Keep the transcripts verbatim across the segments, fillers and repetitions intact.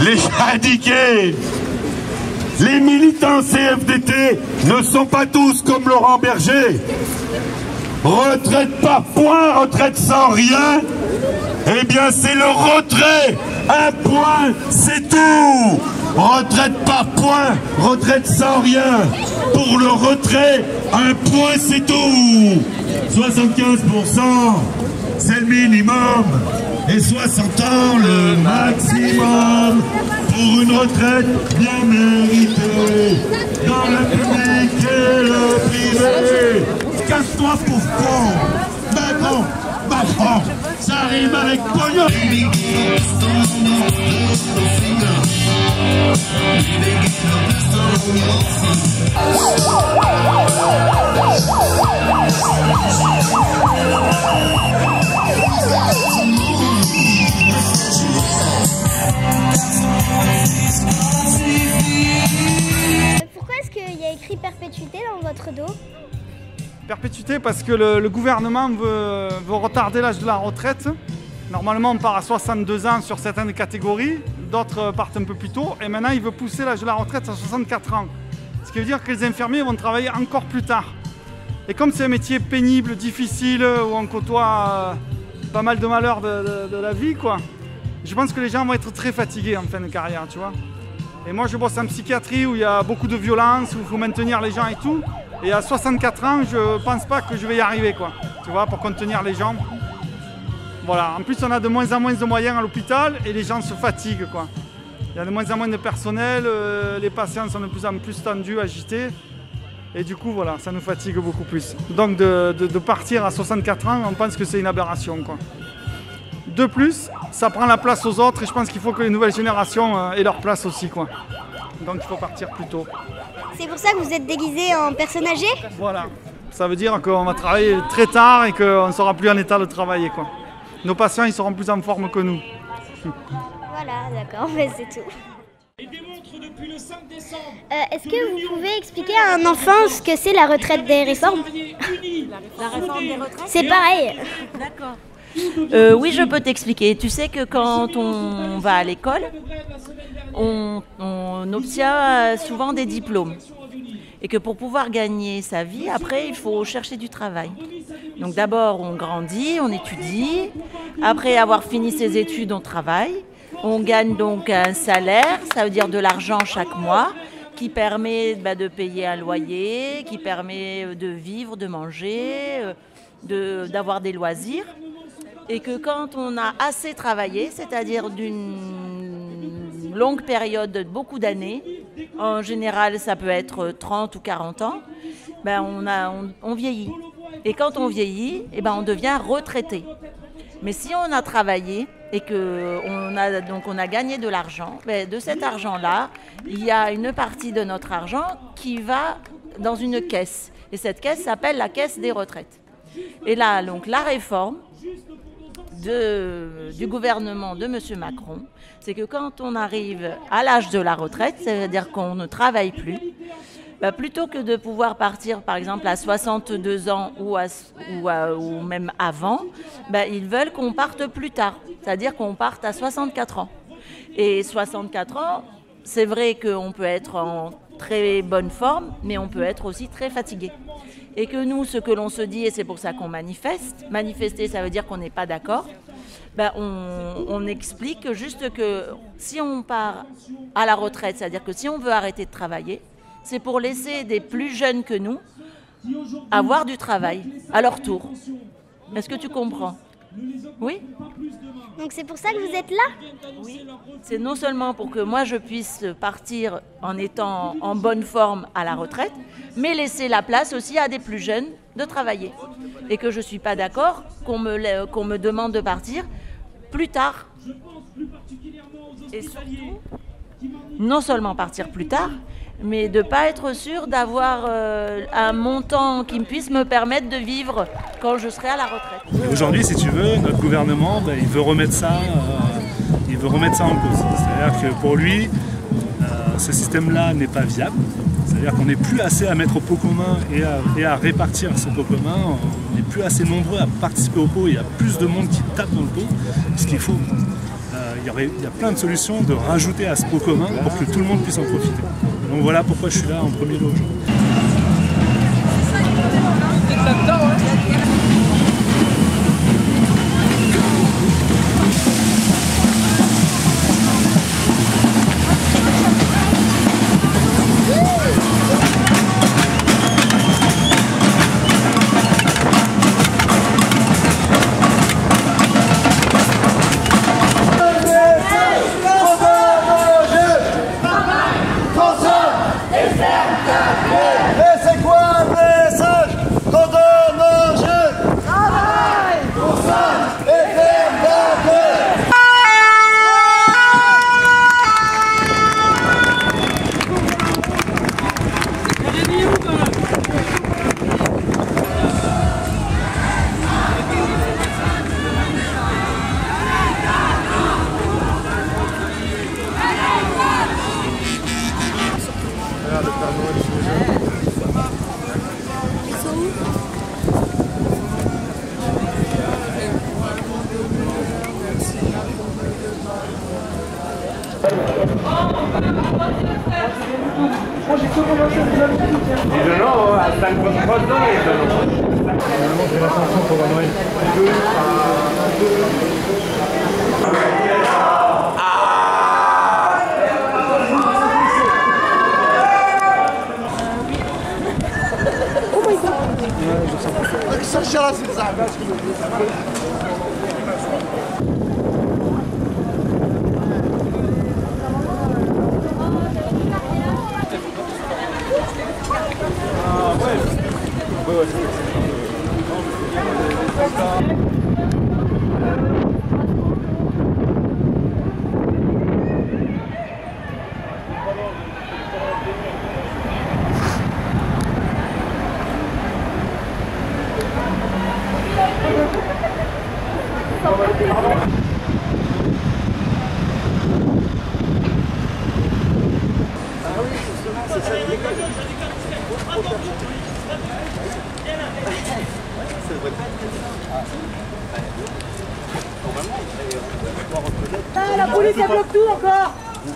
Les syndiqués, les militants C F D T ne sont pas tous comme Laurent Berger. Retraite par point, retraite sans rien, eh bien c'est le retrait. Un point, c'est tout. Retraite par point, retraite sans rien. Pour le retrait, un point, c'est tout. soixante-quinze pour cent, c'est le minimum. Et soixante ans, le maximum, pour une retraite bien méritée, dans le public et le privé. Casse-toi pour con, Macron, Macron, ça arrive avec pognon. Pourquoi est-ce qu'il y a écrit perpétuité dans votre dos? Perpétuité parce que le, le gouvernement veut, veut retarder l'âge de la retraite. Normalement on part à soixante-deux ans sur certaines catégories, d'autres partent un peu plus tôt, et maintenant il veut pousser l'âge de la retraite à soixante-quatre ans. Ce qui veut dire que les infirmiers vont travailler encore plus tard. Et comme c'est un métier pénible, difficile, où on côtoie pas mal de malheurs de, de, de la vie, quoi. Je pense que les gens vont être très fatigués en fin de carrière, tu vois. Et moi, je bosse en psychiatrie où il y a beaucoup de violence, où il faut maintenir les gens et tout. Et à soixante-quatre ans, je pense pas que je vais y arriver, quoi. Tu vois, pour contenir les gens. Voilà. En plus, on a de moins en moins de moyens à l'hôpital et les gens se fatiguent, quoi. Il y a de moins en moins de personnel, euh, les patients sont de plus en plus tendus, agités. Et du coup, voilà, ça nous fatigue beaucoup plus. Donc de, de, de partir à soixante-quatre ans, on pense que c'est une aberration, quoi. De plus, ça prend la place aux autres et je pense qu'il faut que les nouvelles générations aient leur place aussi, quoi. Donc il faut partir plus tôt. C'est pour ça que vous êtes déguisé en personne âgée? Voilà, ça veut dire qu'on va travailler très tard et qu'on ne sera plus en état de travailler, quoi. Nos patients, ils seront plus en forme que nous. Voilà, d'accord, mais c'est tout. Et démontre depuis le cinq décembre. Euh, Est-ce que vous pouvez expliquer à un enfant ce que c'est la retraite des réformes? La réforme des retraites? C'est pareil. D'accord. Euh, oui, je peux t'expliquer. Tu sais que quand on va à l'école, on, on obtient souvent des diplômes. Et que pour pouvoir gagner sa vie, après, il faut chercher du travail. Donc d'abord, on grandit, on étudie. Après avoir fini ses études, on travaille. On gagne donc un salaire, ça veut dire de l'argent chaque mois, qui permet bah, de payer un loyer, qui permet de vivre, de manger, de, d'avoir des loisirs. Et que quand on a assez travaillé, c'est-à-dire d'une longue période, de beaucoup d'années, en général ça peut être trente ou quarante ans, ben on, a, on, on vieillit. Et quand on vieillit, eh ben on devient retraité. Mais si on a travaillé et qu'on a, donc on a gagné de l'argent, ben de cet argent-là, il y a une partie de notre argent qui va dans une caisse. Et cette caisse s'appelle la caisse des retraites. Et là, donc la réforme De, du gouvernement de M. Macron, c'est que quand on arrive à l'âge de la retraite, c'est-à-dire qu'on ne travaille plus, bah, plutôt que de pouvoir partir, par exemple, à soixante-deux ans ou, à, ou, à, ou même avant, bah, ils veulent qu'on parte plus tard, c'est-à-dire qu'on parte à soixante-quatre ans. Et soixante-quatre ans, c'est vrai qu'on peut être en très bonne forme, mais on peut être aussi très fatigué. Et que nous, ce que l'on se dit, et c'est pour ça qu'on manifeste, manifester, ça veut dire qu'on n'est pas d'accord, ben on, on explique juste que si on part à la retraite, c'est-à-dire que si on veut arrêter de travailler, c'est pour laisser des plus jeunes que nous avoir du travail à leur tour. Est-ce que tu comprends ? Oui. Donc c'est pour ça que vous êtes là ? Oui. C'est non seulement pour que moi je puisse partir en étant en bonne forme à la retraite, mais laisser la place aussi à des plus jeunes de travailler. Et que je ne suis pas d'accord qu'on me, qu'on me demande de partir plus tard. Et surtout, non seulement partir plus tard, mais de ne pas être sûr d'avoir euh, un montant qui puisse me permettre de vivre quand je serai à la retraite. Aujourd'hui, si tu veux, notre gouvernement, ben, il veut remettre ça, euh, il veut remettre ça en cause. C'est-à-dire que pour lui, euh, ce système-là n'est pas viable. C'est-à-dire qu'on n'est plus assez à mettre au pot commun et à, et à répartir ce pot commun. On n'est plus assez nombreux à participer au pot. Il y a plus de monde qui tape dans le pot, ce qu'il faut. Euh, il y aurait, il y a plein de solutions de rajouter à ce pot commun pour que tout le monde puisse en profiter. Donc voilà pourquoi je suis là en premier lieu aujourd'hui.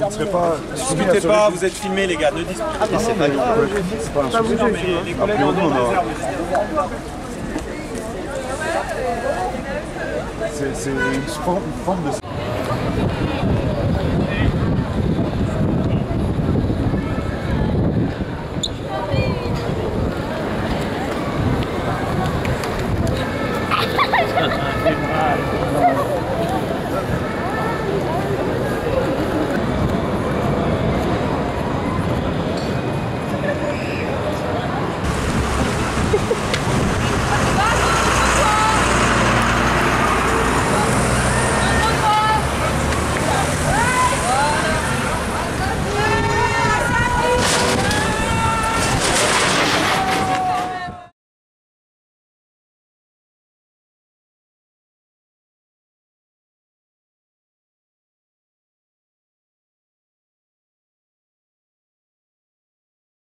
Ne discutez pas, vous êtes filmés les gars, ne disputez pas. Ah, c'est pas grave, c'est pas un souci. Non, mais les collègues, on a... C'est une forme de...